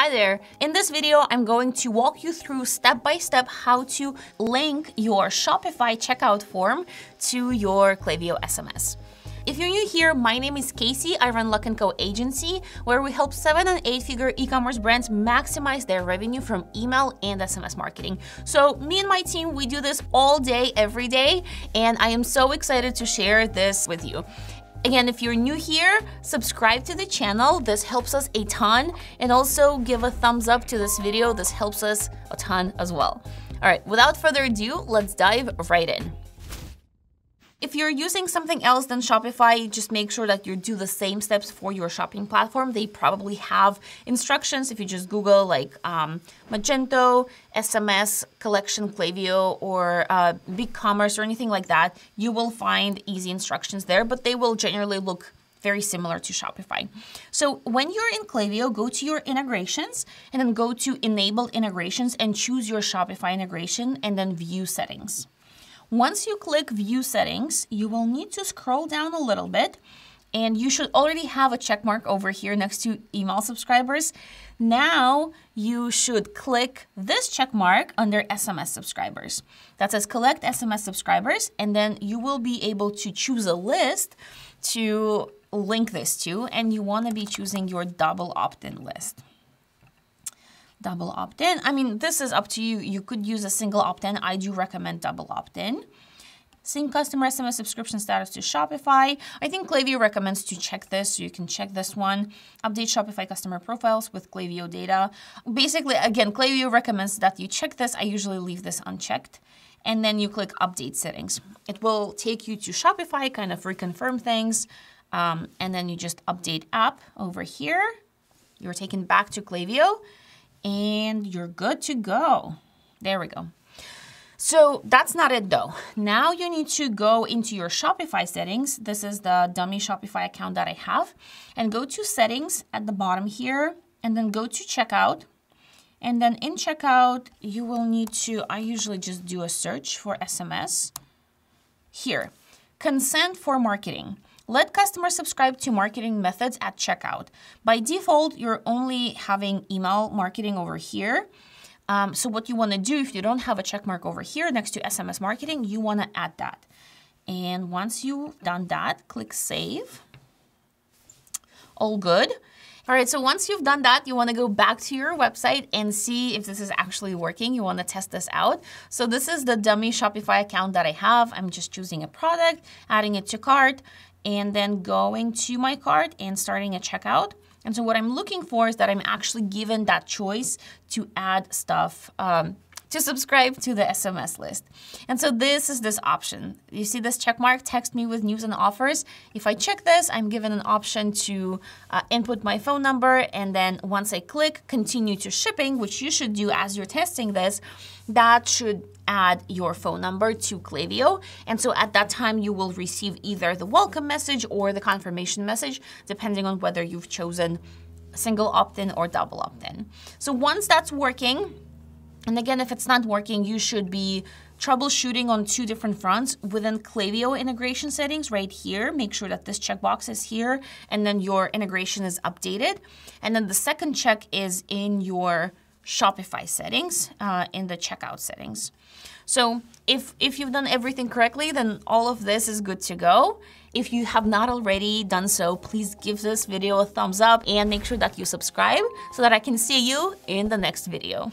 Hi there. In this video, I'm going to walk you through step-by-step how to link your Shopify checkout form to your Klaviyo SMS. If you're new here, my name is Casey. I run Luck & Co Agency, where we help 7- and 8-figure e-commerce brands maximize their revenue from email and SMS marketing. So me and my team, we do this all day, every day, and I am so excited to share this with you. Again, if you're new here, subscribe to the channel. This helps us a ton, and also give a thumbs up to this video. This helps us a ton as well. All right, without further ado, let's dive right in. If you're using something else than Shopify, just make sure that you do the same steps for your shopping platform. They probably have instructions. If you just Google like Magento, SMS, Collection, Klaviyo, or BigCommerce or anything like that, you will find easy instructions there, but they will generally look very similar to Shopify. So when you're in Klaviyo, go to your integrations and then go to Enable Integrations and choose your Shopify integration and then View Settings. Once you click View Settings, you will need to scroll down a little bit, and you should already have a check mark over here next to Email Subscribers. Now you should click this check mark under SMS Subscribers. That says Collect SMS Subscribers, and then you will be able to choose a list to link this to, and you want to be choosing your double opt-in list. Double opt-in. I mean, this is up to you. You could use a single opt-in. I do recommend double opt-in. Sync customer SMS subscription status to Shopify. I think Klaviyo recommends to check this, so you can check this one. Update Shopify customer profiles with Klaviyo data. Basically, again, Klaviyo recommends that you check this. I usually leave this unchecked. And then you click Update Settings. It will take you to Shopify, kind of reconfirm things. And then you just update app over here. You're taken back to Klaviyo. And you're good to go. There we go. So that's not it though. Now you need to go into your Shopify settings. This is the dummy Shopify account that I have. And go to Settings at the bottom here, and then go to Checkout. And then in Checkout, you will need to, I usually just do a search for SMS. Here, Consent for Marketing. Let customers subscribe to marketing methods at checkout. By default, you're only having email marketing over here. So what you want to do, if you don't have a check mark over here next to SMS marketing, you want to add that. And once you've done that, click Save. All good. All right, so once you've done that, you want to go back to your website and see if this is actually working. You want to test this out. So this is the dummy Shopify account that I have. I'm just choosing a product, adding it to cart, and then going to my cart and starting a checkout. And so what I'm looking for is that I'm actually given that choice to add stuff, to subscribe to the SMS list. And so this is this option. You see this check mark, text me with news and offers. If I check this, I'm given an option to input my phone number. And then once I click continue to shipping, which you should do as you're testing this, that should add your phone number to Klaviyo. And so at that time, you will receive either the welcome message or the confirmation message, depending on whether you've chosen single opt-in or double opt-in. So once that's working, and again, if it's not working, you should be troubleshooting on two different fronts. Within Klaviyo integration settings right here, make sure that this checkbox is here, and then your integration is updated. And then the second check is in your Shopify settings, in the checkout settings. So if you've done everything correctly, then all of this is good to go. If you have not already done so, please give this video a thumbs up and make sure that you subscribe so that I can see you in the next video.